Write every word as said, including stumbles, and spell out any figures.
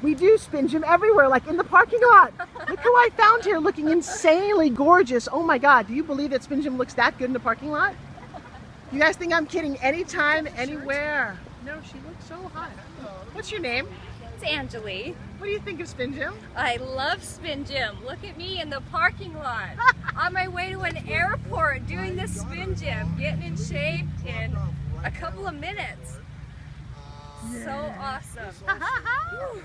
We do Spin Gym everywhere, like in the parking lot. Look who I found here, looking insanely gorgeous. Oh my God, do you believe that Spin Gym looks that good in the parking lot? You guys think I'm kidding? Anytime, anywhere. No, she looks so hot. What's your name? It's Anjali. What do you think of Spin Gym? I love Spin Gym. Look at me in the parking lot, on my way to an airport, doing this Spin Gym, getting in shape in a couple of minutes. So awesome.